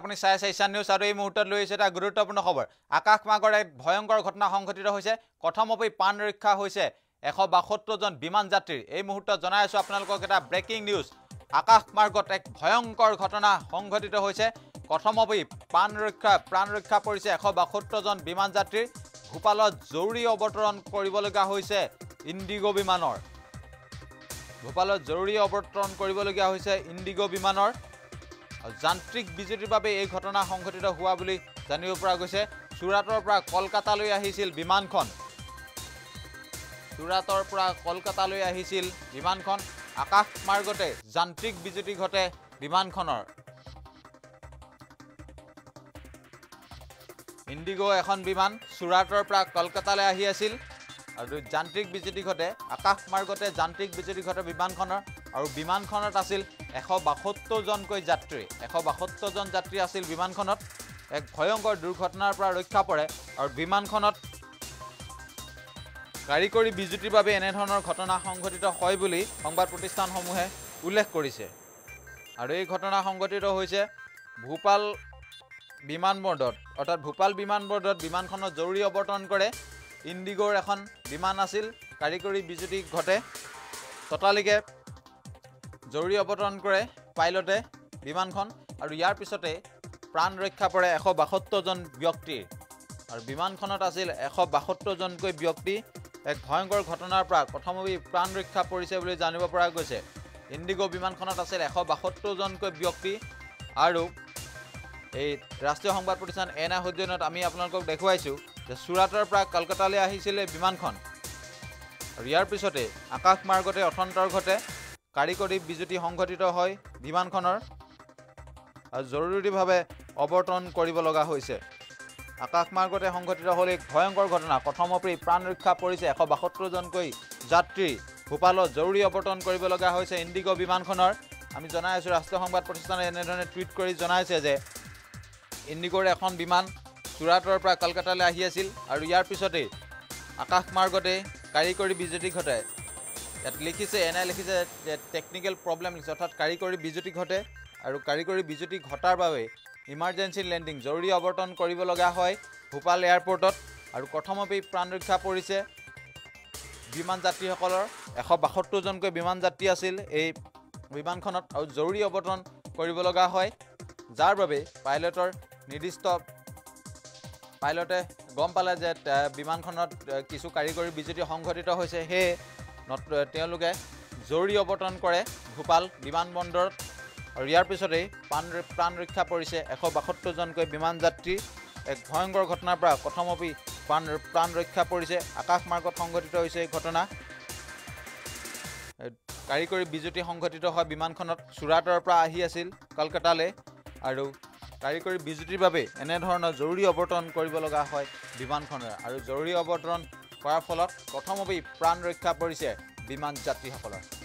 আপুনি চাই চাইছান নিউজ আৰু এই মুহূৰ্তত লৈ আছে এটা গুৰুত্বপূৰ্ণ খবৰ। আকাশমাৰ্গৰ এক ভয়ংকৰ ঘটনা সংঘটিত হৈছে। প্ৰথমপই প্ৰাণ ৰক্ষা হৈছে ১৭২ জন বিমান যাত্ৰীৰ। এই মুহূৰ্তত জনাই আছো আপোনালোকক এটা ব্ৰেকিং নিউজ। আকাশমাৰ্গত এক ভয়ংকৰ ঘটনা সংঘটিত হৈছে। প্ৰথমপই প্ৰাণ ৰক্ষা কৰিছে ১৭২ জন বিমান যাত্ৰীৰ। ভূপালত জৰুৰী অৱতৰণ কৰিবলগা হৈছে ইণ্ডিগো বিমানৰ। ভূপালত জৰুৰী অৱতৰণ কৰিবলগীয়া হৈছে ইণ্ডিগো বিমানৰ। যান্ত্ৰিক বিজুতিৰ বাবে এই ঘটনা সংঘটিত হোৱা বুলি জানিব পৰা গৈছে। সুৰাটৰ পৰা কলকাতালৈ আহিছিল বিমানখন। সুৰাটৰ পৰা কলকাতালৈ আহিছিল বিমানখন। আকাশমাৰ্গতে যান্ত্ৰিক বিজুতি ঘটে বিমানখনৰ। ইণ্ডিগো এখন বিমান সুৰাটৰ পৰা কলকাতালৈ আহি আছিল আৰু যান্ত্ৰিক বিজুতি ঘটে। আকাশমাৰ্গতে যান্ত্ৰিক বিজুতি ঘটে বিমানখনৰ আৰু বিমানখনত আছিল ১৭২ জনকৈ যাত্ৰী। ১৭২ জন যাত্ৰী আছিল বিমানখনত। এক ভয়ংকৰ দুৰ্ঘটনাৰ পৰা ৰক্ষা পৰে আৰু বিমানখনত কাৰিকৰী বিজুতিৰ বাবে এনেধৰণৰ ঘটনা সংঘটিত হয় বুলি সংবাদ প্ৰতিষ্ঠানসমূহে উল্লেখ কৰিছে। আৰু এই ঘটনা সংঘটিত হৈছে ভূপাল বিমানবন্দৰত, অৰ্থাৎ ভূপাল বিমানবন্দৰত। বিমানখনত জৰুৰী অৱতৰণ কৰে ইণ্ডিগোৰ এখন বিমান আছিল। কাৰিকৰী বিজুতি ঘটে, ততালিকে জৰুৰী অৱতৰণ কৰে পাইলটে বিমানখন আৰু ইয়াৰ পিছতে প্ৰাণ ৰক্ষা পৰে ১৭২ জন ব্যক্তিৰ আৰু বিমানখনত আছিল ১৭২ জনকৈ ব্যক্তি। এক ভয়ংকৰ ঘটনাৰ পৰা প্ৰথমে প্ৰাণ ৰক্ষা পৰিছে বুলি জানিব পৰা গৈছে। ইণ্ডিগো বিমানখনত আছিল ১৭২ জনকৈ ব্যক্তি। আৰু এই ৰাষ্ট্ৰীয় সংবাদ প্ৰতিষ্ঠান এনাৰ অধ্যয়নত আমি আপোনালোকক দেখুৱাইছোঁ যে সুৰাটৰ পৰা কলকাতালৈ আহিছিলে বিমানখন আৰু ইয়াৰ পিছতে আকাশমাৰ্গতে অথন্তৰ ঘটে কাৰিকৰী বিজুতি সংঘটিত হয় বিমানখনৰ আৰু জৰুৰীভাৱে অৱতৰণ কৰিব লগা হৈছে। আকাশমাৰ্গতে সংঘটিত হ'ল এক ভয়ংকৰ ঘটনা। প্ৰথমপৰি প্ৰাণ ৰক্ষা পৰিছে ১৭২ জনকৈ যাত্ৰী। ভূপালত জৰুৰী অৱতৰণ কৰিব লগা হৈছে ইণ্ডিগো বিমানখনৰ। আমি জনাই আছোঁ, ৰাষ্ট্ৰীয় সংবাদ প্ৰতিষ্ঠানে এনেধৰণে টুইট কৰি জনাইছে যে ইণ্ডিগোৰ এখন বিমান সুৰাটৰ পৰা কলকাতালৈ আহি আছিল আৰু ইয়াৰ পিছতে আকাশমাৰ্গতে কাৰিকৰী বিজুতি ঘটায়। ইয়াত লিখিছে, এনে লিখিছে টেকনিকেল প্ৰব্লেম লিখিছে, অৰ্থাৎ কাৰিকৰী বিজুতি ঘটে আৰু কাৰিকৰী বিজুতি ঘটাৰ বাবে ইমাৰ্জেঞ্চি লেণ্ডিং জৰুৰী অৱতৰণ কৰিব লগা হয় ভূপাল এয়াৰপৰ্টত আৰু প্ৰথমতেই প্ৰাণ ৰক্ষা পৰিছে বিমান যাত্ৰীসকলৰ। ১৭২ জনকৈ বিমান যাত্ৰী আছিল এই বিমানখনত আৰু জৰুৰী অৱতৰণ কৰিব লগা হয়, যাৰ বাবে পাইলটৰ নিৰ্দিষ্ট পাইলটে গম পালে যে বিমানখনত কিছু কাৰিকৰী বিজুতি সংঘটিত হৈছে। সেয়ে তেওঁলোকে জৰুৰী অৱতৰণ কৰে ভূপাল বিমানবন্দৰত আৰু ইয়াৰ পিছতেই প্ৰাণ ৰক্ষা পৰিছে ১৭২ জনকৈ বিমান যাত্ৰী। এক ভয়ংকৰ ঘটনাৰ পৰা প্ৰথমপি প্ৰাণ ৰক্ষা পৰিছে। আকাশমাৰ্গত সংঘটিত হৈছে এই ঘটনা। কাৰিকৰী বিজুতি সংঘটিত হয় বিমানখনত। সুৰাটৰ পৰা আহি আছিল কলকাতালৈ আৰু কাৰিকৰী বিজুতিৰ বাবে এনেধৰণৰ জৰুৰী অৱতৰণ কৰিব লগা হয় বিমানখনৰ আৰু জৰুৰী অৱতৰণ কৰাৰ ফলত প্ৰথমতেই প্ৰাণ ৰক্ষা পৰিছে বিমান যাত্ৰীসকলৰ।